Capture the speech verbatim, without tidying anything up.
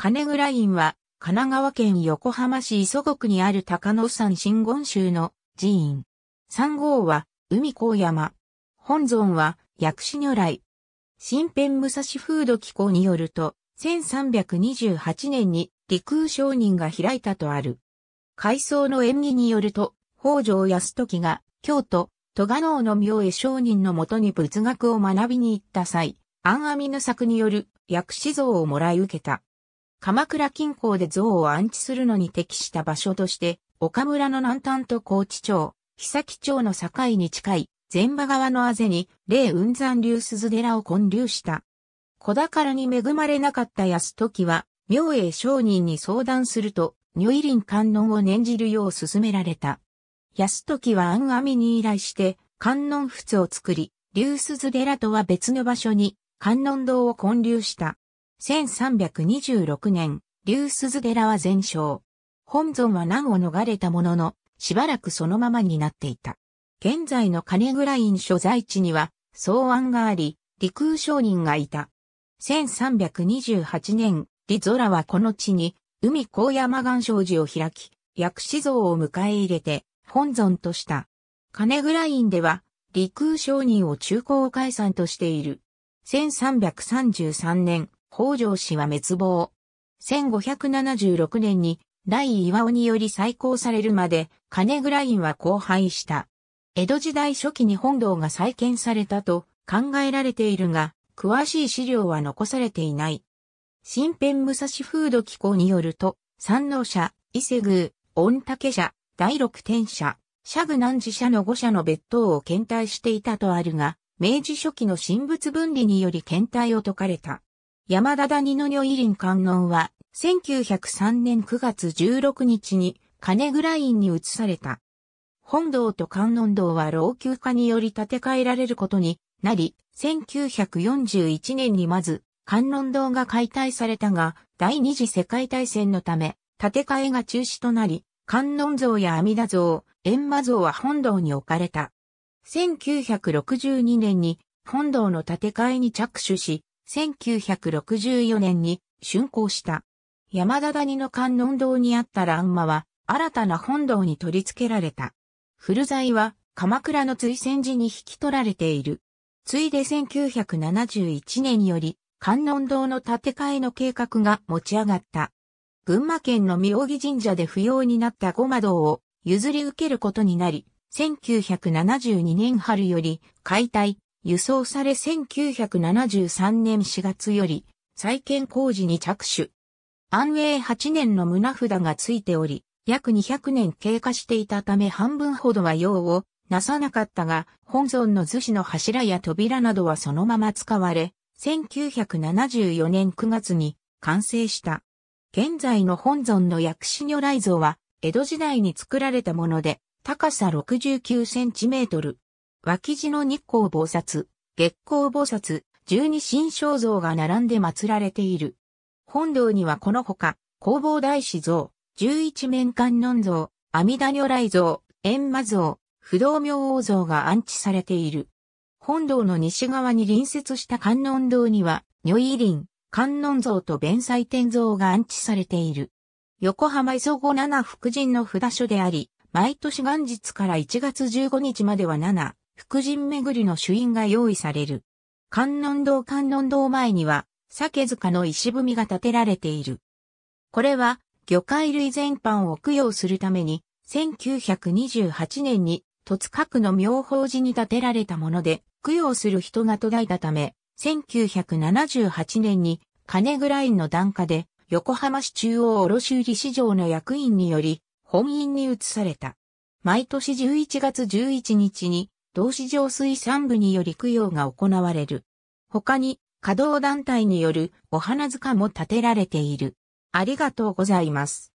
金倉院は、神奈川県横浜市磯子区にある高野山真言宗の寺院。山号は、海光山。本尊は、薬師如来。新編武蔵風土紀行によると、せんさんびゃくにじゅうはちねんに利空上人が開いたとある。回想の縁起によると、北条泰時が、京都、栂尾の明恵上人のもとに仏学を学びに行った際、安阿弥の作による薬師像をもらい受けた。鎌倉近郊で像を安置するのに適した場所として、岡村の南端と高知町、久木町の境に近い、前場川のあぜに、霊雲山龍鈴寺を建立した。子宝に恵まれなかった泰時は、明恵上人に相談すると、如意輪観音を念じるよう勧められた。泰時は安阿弥に依頼して、観音仏を作り、龍鈴寺とは別の場所に、観音堂を建立した。せんさんびゃくにじゅうろくねん、龍鈴寺は全焼。本尊は難を逃れたものの、しばらくそのままになっていた。現在の金倉院所在地には、草庵があり、利空上人がいた。せんさんびゃくにじゅうはちねん、利空はこの地に、海光山願成寺を開き、薬師像を迎え入れて、本尊とした。金倉院では、利空上人を中興開山としている。せんさんびゃくさんじゅうさんねん、北条氏は滅亡。せんごひゃくななじゅうろくねんに、来巌により再興されるまで、金倉院は荒廃した。江戸時代初期に本堂が再建されたと考えられているが、詳しい資料は残されていない。新編武蔵風土紀行によると、山王社、伊勢宮、御嶽社、第六天社、社具南寺社のご社の別当を兼帯していたとあるが、明治初期の神仏分離により兼帯を解かれた。山田谷の如意輪観音は、せんきゅうひゃくさんねんくがつじゅうろくにちに金倉院に移された。本堂と観音堂は老朽化により建て替えられることになり、せんきゅうひゃくよんじゅういちねんにまず観音堂が解体されたが、第二次世界大戦のため建て替えが中止となり、観音像や阿弥陀像、閻魔像は本堂に置かれた。せんきゅうひゃくろくじゅうにねんに本堂の建て替えに着手し、せんきゅうひゃくろくじゅうよねんに竣工した。山田谷の観音堂にあった欄間は新たな本堂に取り付けられた。古材は鎌倉の瑞泉寺に引き取られている。ついでせんきゅうひゃくななじゅういちねんより観音堂の建て替えの計画が持ち上がった。群馬県の妙義神社で不要になった護摩堂を譲り受けることになり、せんきゅうひゃくななじゅうにねん春より解体、輸送されせんきゅうひゃくななじゅうさんねんしがつより再建工事に着手。安永はちねんの棟札がついており、約にひゃくねん経過していたため半分ほどは用をなさなかったが、本尊の厨子の柱や扉などはそのまま使われ、せんきゅうひゃくななじゅうよねんくがつに完成した。現在の本尊の薬師如来像は、江戸時代に作られたもので、高さろくじゅうきゅうセンチメートル。脇地の日光菩薩、月光菩薩、十二神将像が並んで祀られている。本堂にはこのほか、弘法大師像、十一面観音像、阿弥陀如来像、閻魔像、不動明王像が安置されている。本堂の西側に隣接した観音堂には、如意輪、観音像と弁財天像が安置されている。横浜磯子七福神の札所であり、毎年元日からいちがつじゅうごにちまでは七福神巡りの朱印が用意される。観音堂観音堂前には、鮭塚の石踏みが建てられている。これは魚介類全般を供養するためにせんきゅうひゃくにじゅうはちねんに戸塚区の妙法寺に建てられたもので供養する人が途絶えたためせんきゅうひゃくななじゅうはちねんに金倉院の檀家で横浜市中央卸売市場の役員により本院に移された。毎年じゅういちがつじゅういちにちに同市場水産部により供養が行われる。他に華道団体によるお花塚も建てられている。ありがとうございます。